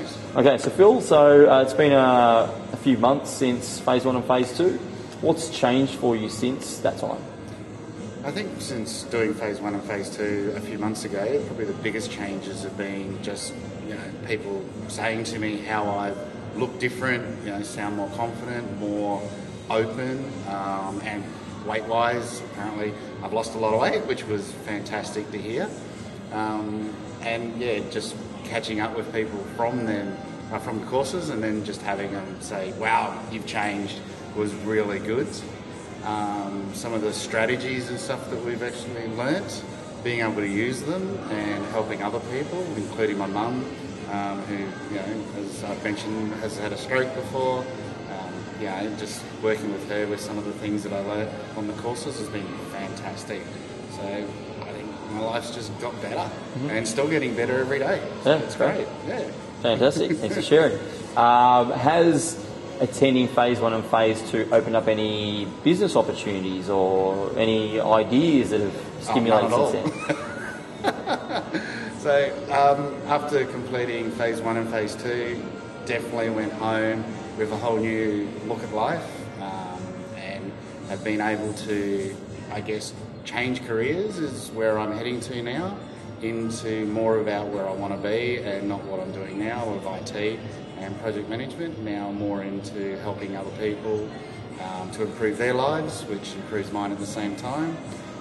worries. Okay, so Phil, so it's been a few months since phase one and phase two. What's changed for you since that time? I think since doing phase one and phase two a few months ago, probably the biggest changes have been just, you know, people saying to me how I look different, you know, sound more confident, more open, and weight-wise, apparently I've lost a lot of weight, which was fantastic to hear. And yeah, just catching up with people from them, from the courses, and then just having them say, "Wow, you've changed," was really good. Some of the strategies and stuff that we've actually learnt, being able to use them and helping other people, including my mum, who, you know, as I've mentioned, has had a stroke before. Yeah, just working with her with some of the things that I learnt on the courses has been fantastic. So I think my life's just got better, mm-hmm. and still getting better every day. So yeah, it's great. Yeah, fantastic. Thanks for sharing. Has attending phase one and phase two opened up any business opportunities or any ideas that have stimulated since then? So after completing phase one and phase two, definitely went home with a whole new look at life, and have been able to, I guess, change careers is where I'm heading to now, into more about where I want to be and not what I'm doing now with IT and project management, now more into helping other people to improve their lives, which improves mine at the same time.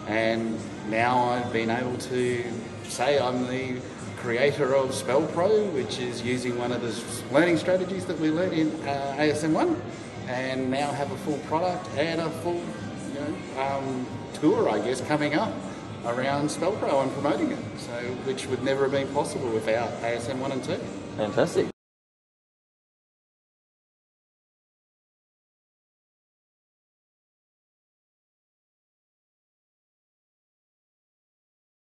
And now I've been able to say I'm the creator of SpellPro, which is using one of the learning strategies that we learned in ASM1, and now have a full product and a full, you know, tour, I guess, coming up around SpellPro and promoting it, so, which would never have been possible without ASM1 and 2. Fantastic.